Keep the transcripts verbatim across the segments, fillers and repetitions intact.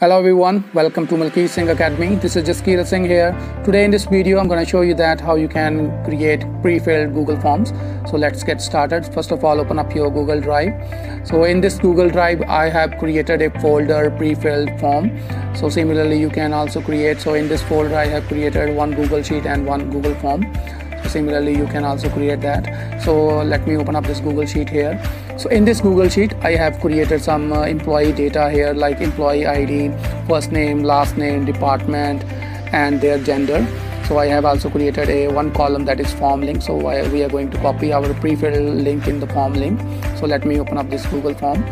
Hello everyone, welcome to Malkeet Singh Academy. This is Jaskirat Singh here. Today in this video I'm going to show you that how you can create pre-filled Google Forms. So let's get started. First of all, open up your Google Drive. So in this Google Drive I have created a folder pre-filled form. So similarly you can also create. So in this folder I have created one Google Sheet and one Google Form. So similarly you can also create that. So let me open up this Google Sheet here. So in this Google Sheet I have created some uh, employee data here, like employee I D, first name, last name, department and their gender. So I have also created a one column that is form link. So I, we are going to copy our pre-filled link in the form link. So let me open up this Google form.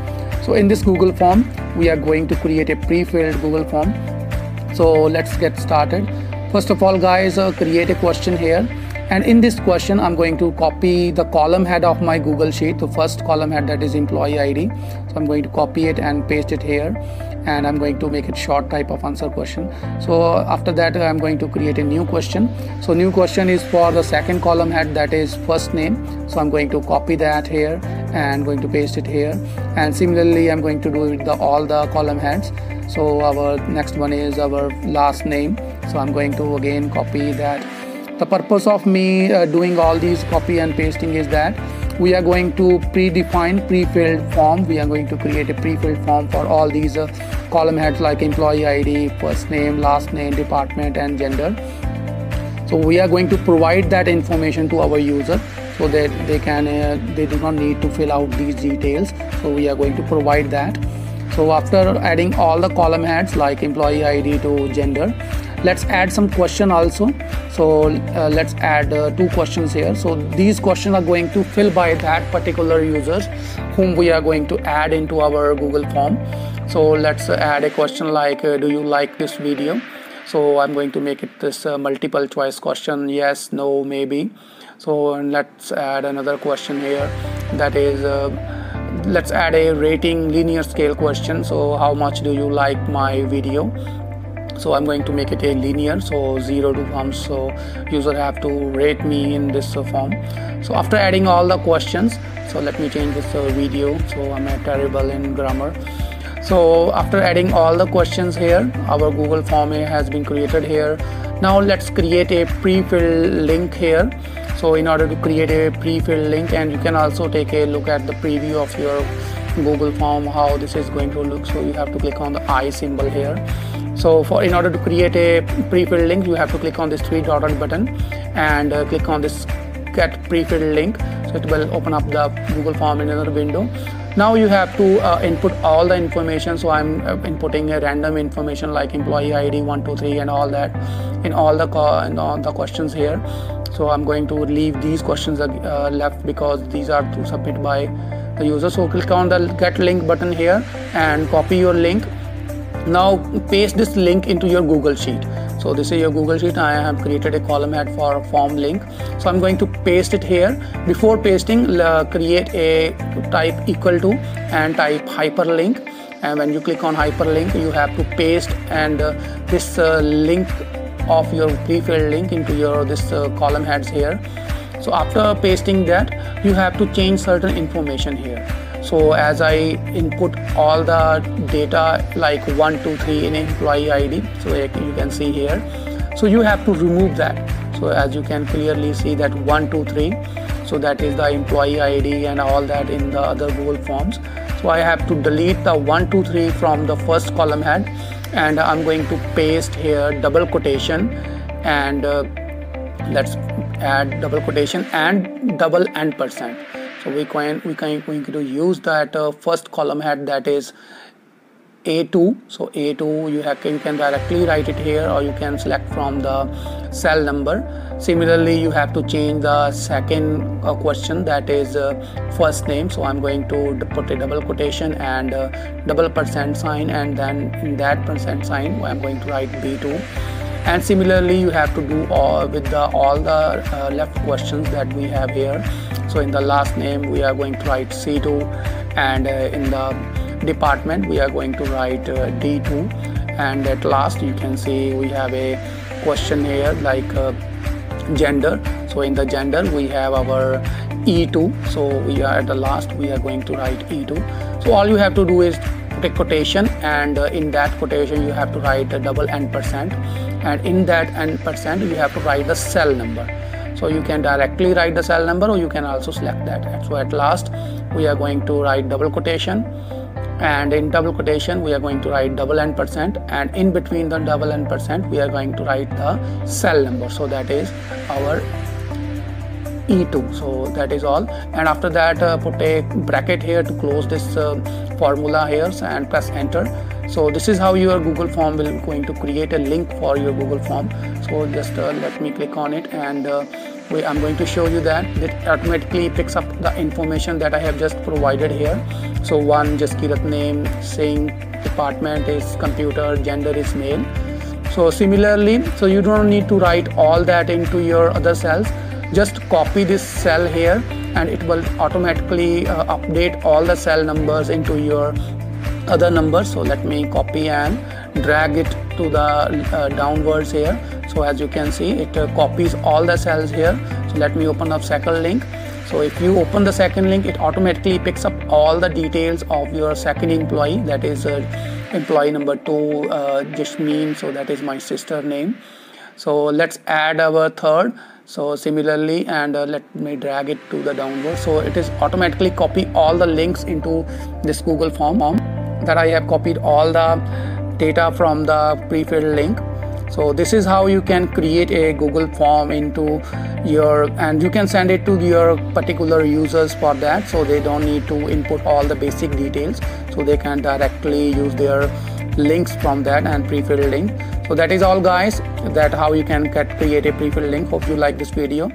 So in this Google form we are going to create a pre-filled Google form. So let's get started. First of all guys, uh, create a question here. And in this question, I'm going to copy the column head of my Google Sheet, the first column head that is employee I D. So I'm going to copy it and paste it here. And I'm going to make it short type of answer question. So after that, I'm going to create a new question. So new question is for the second column head that is first name. So I'm going to copy that here and going to paste it here. And similarly, I'm going to do it the all the column heads. So our next one is our last name. So I'm going to again copy that. The purpose of me uh, doing all these copy and pasting is that we are going to predefine pre-filled form. We are going to create a pre-filled form for all these uh, column heads like employee I D, first name, last name, department and gender. So we are going to provide that information to our user so that they can uh, they do not need to fill out these details. So we are going to provide that. So after adding all the column heads like employee I D to gender, let's add some question also. So uh, let's add uh, two questions here. So these questions are going to fill by that particular users whom we are going to add into our Google form. So let's add a question like uh, do you like this video? So I'm going to make it this uh, multiple choice question, yes, no, maybe. So and let's add another question here that is uh, let's add a rating linear scale question. So how much do you like my video? So I'm going to make it a linear, so zero to one, so user have to rate me in this form. So after adding all the questions, so let me change this uh, video. So I'm uh, terrible in grammar. So after adding all the questions here, our Google form has been created here. Now let's create a pre-filled link here. So in order to create a pre-filled link, and you can also take a look at the preview of your Google form, how this is going to look. So you have to click on the I symbol here. So for in order to create a pre-filled link, you have to click on this three dotted button and uh, click on this get pre-filled link. So it will open up the Google form in another window. Now you have to uh, input all the information. So I'm uh, inputting a random information like employee I D one two three and all that in all the and all the questions here. So I'm going to leave these questions uh, left because these are to submit by the user. So click on the get link button here and copy your link. Now paste this link into your Google Sheet. So this is your Google Sheet. I have created a column head for form link. So I'm going to paste it here. Before pasting, uh, create a type equal to and type hyperlink. And when you click on hyperlink, you have to paste and uh, this uh, link of your pre-filled link into your this uh, column heads here. So after pasting that, you have to change certain information here. So as I input all the data like one two three in employee I D, so you can see here, so you have to remove that. So as you can clearly see that one two three, so that is the employee I D and all that in the other Google forms. So I have to delete the one two three from the first column head and I'm going to paste here double quotation and uh, let's add double quotation and double and percent. So we can we can going to use that uh, first column head that is A two. So A two you have you can directly write it here or you can select from the cell number. Similarly you have to change the second uh, question that is uh, first name. So I'm going to put a double quotation and uh, double percent sign and then in that percent sign I'm going to write B two. And similarly you have to do all with the all the uh, left questions that we have here. So in the last name we are going to write C two and uh, in the department we are going to write uh, D two. And at last you can see we have a question here like uh, gender. So in the gender we have our E two. So we are at the last we are going to write E two. So all you have to do is click quotation, and uh, in that quotation you have to write a double n percent, and in that n percent you have to write the cell number. So you can directly write the cell number, or you can also select that. So at last we are going to write double quotation, and in double quotation we are going to write double n percent, and in between the double n percent we are going to write the cell number. So that is our E two. So that is all, and after that uh, put a bracket here to close this uh, formula here and press enter. So this is how your Google form will going to create a link for your Google form. So just uh, let me click on it, and uh, we, I'm going to show you that it automatically picks up the information that I have just provided here. So one, Jaskirat name, Singh, department is computer, gender is male. So similarly, so you don't need to write all that into your other cells. Just copy this cell here, and it will automatically uh, update all the cell numbers into your other numbers. So let me copy and drag it to the uh, downwards here. So as you can see, it uh, copies all the cells here. So let me open up second link. So if you open the second link, it automatically picks up all the details of your second employee, that is uh, employee number two, uh, Jasmine. So that is my sister name. So let's add our third. So similarly, and uh, let me drag it to the downward. So it is automatically copy all the links into this Google form that I have copied all the data from the pre-filled link. So this is how you can create a Google form into your, and you can send it to your particular users for that. So they don't need to input all the basic details. So they can directly use their links from that and pre-filled link. So that is all guys, that how you can get create a pre-filled link. Hope you like this video.